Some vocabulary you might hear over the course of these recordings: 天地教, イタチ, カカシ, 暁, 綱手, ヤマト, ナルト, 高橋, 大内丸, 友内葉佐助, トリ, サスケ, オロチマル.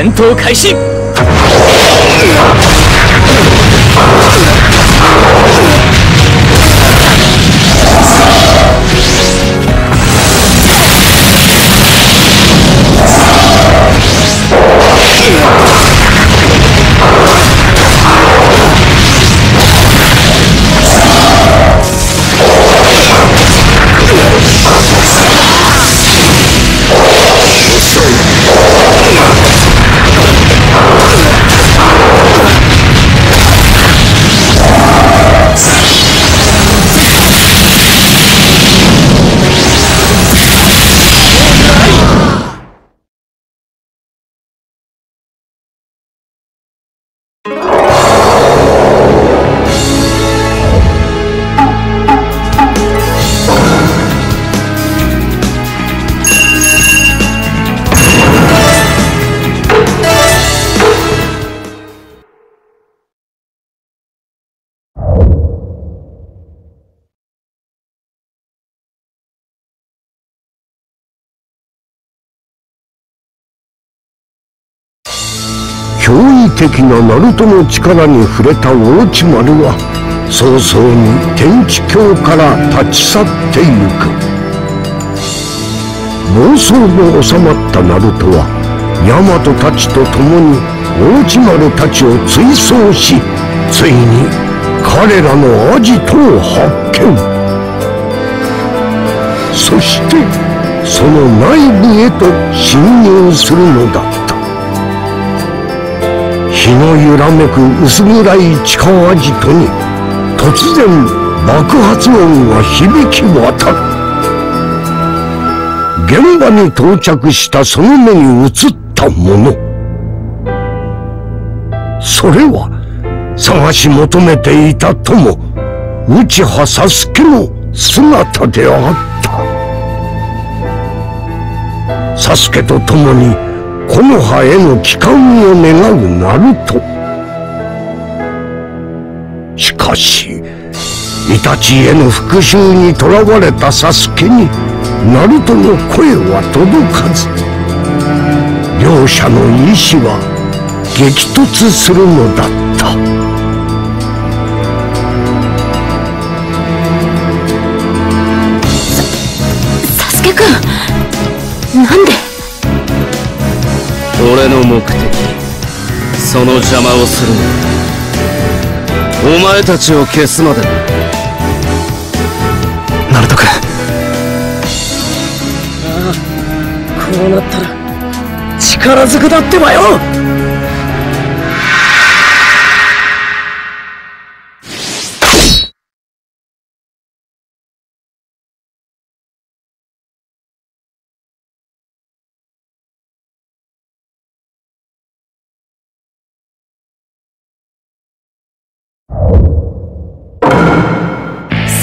戦闘開始。 驚異的なナルトの力に触れた大内丸は早々に天地教から立ち去ってゆく。暴走の収まったナルトはヤマトたちと共に大内丸たちを追走し、ついに彼らのアジトを発見。そしてその内部へと侵入するのだった。 日の揺らめく薄暗い地下アジトに突然爆発音が響き渡る。現場に到着したその目に映ったもの、それは探し求めていた友内葉佐助の姿であった。佐助と共に 木の葉への帰還を願うナルト。しかしイタチへの復讐にとらわれたサスケにナルトの声は届かず、両者の意志は激突するのだった。 サスケ君、なんで？ 俺の目的、その邪魔をするのだ。お前たちを消すまでだ。ナルト君、ああ、こうなったら力ずくだってばよ。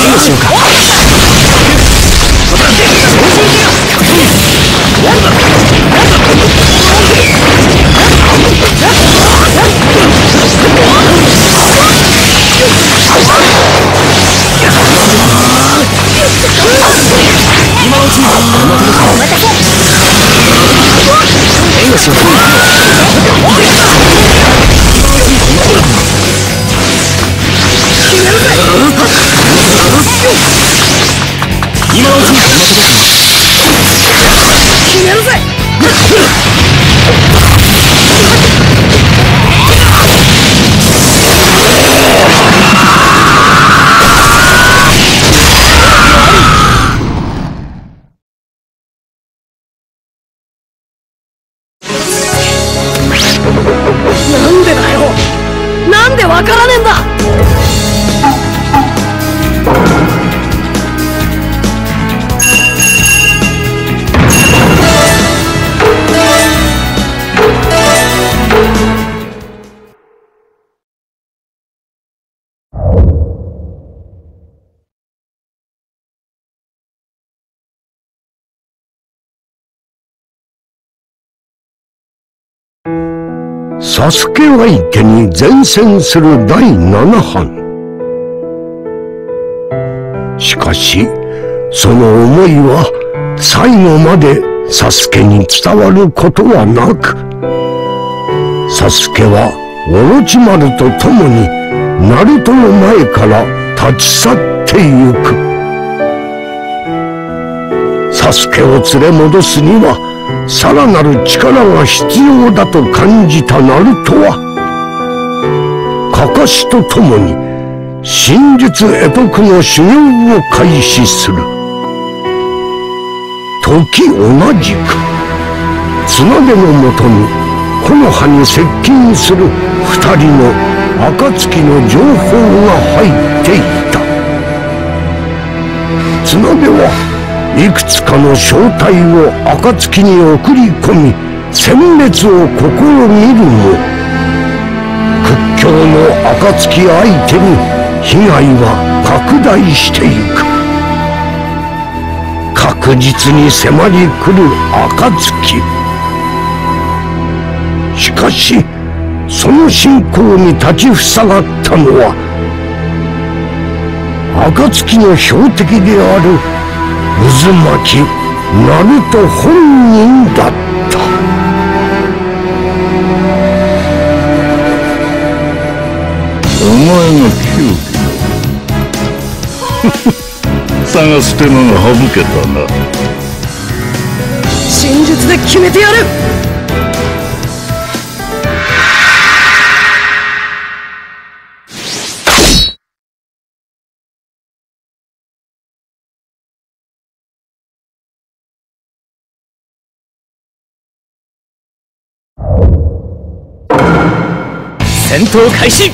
援護しようか。行くよ。サスケは池に善戦する第七班。しかしその思いは最後までサスケに伝わることはなく、サスケはオロチマルと共にナルトの前から立ち去ってゆく。サスケを連れ戻すにはさらなる力が必要だと感じたナルトは、カカシと共に真実エポクの修行を開始する。時同じく綱手のもとに木の葉に接近する二人の暁の情報が入っていた。綱手はいくつかの正体を暁に送り込み殲滅を試みるも、屈強の暁相手に被害は拡大していく。確実に迫り来る暁。しかしその進行に立ちふさがったのは暁の標的である渦巻きナルト本人だった。お前の球技だ探す手間が省けたな。真実で決めてやる。戦闘開始。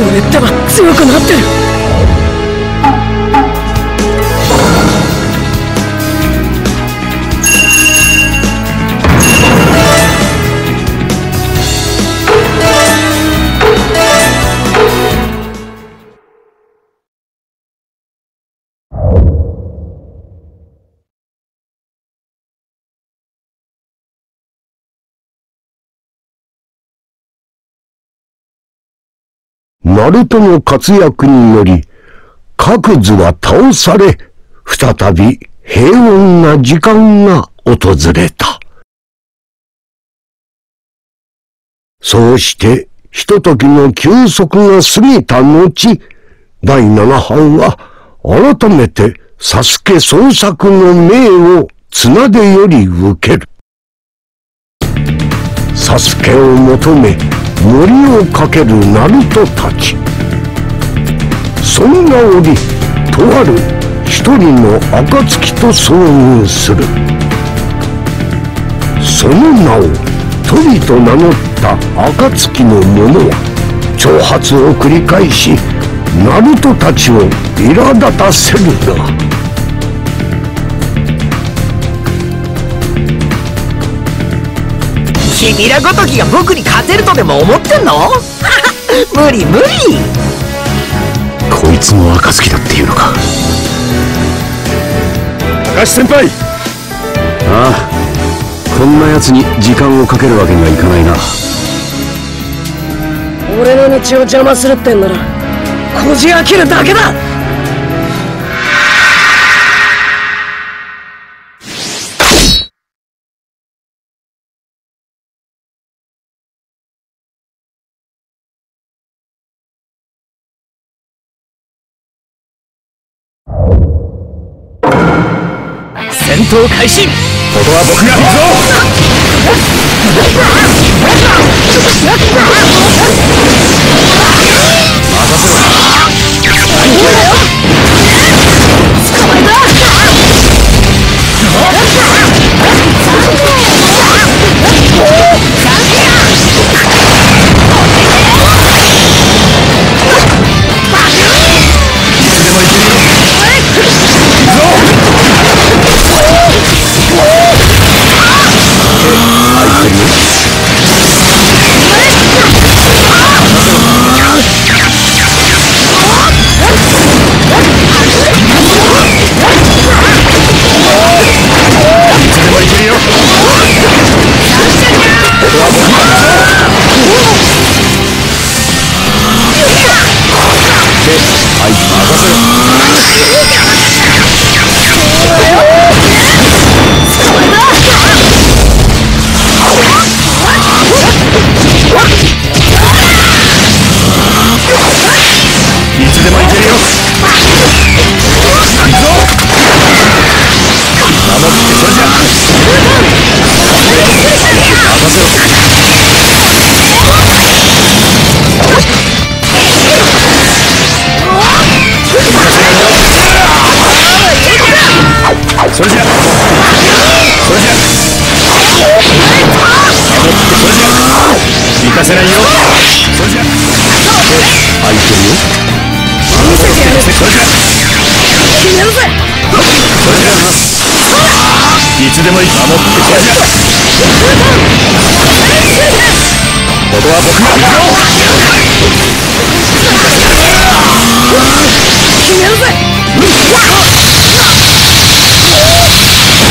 俺ってば強くなってる。ナルトの活躍により、各図は倒され、再び平穏な時間が訪れた。そうして、ひとときの休息が過ぎた後、第七班は改めてサスケ捜索の命を綱手より受ける。サスケを求め、森をかけるナルトたち。そんな折、とある一人の暁と遭遇する。その名をトリと名乗った暁の者は挑発を繰り返し、ナルトたちを苛立たせるが、君らごときが僕に勝てるとでも思ってんの？無理無理。こいつも暁だっていうのか。高橋先輩。ああ、こんな奴に時間をかけるわけにはいかないな。俺の道を邪魔するってんならこじ開けるだけだ。戦闘開始。ここは僕が行くぞ。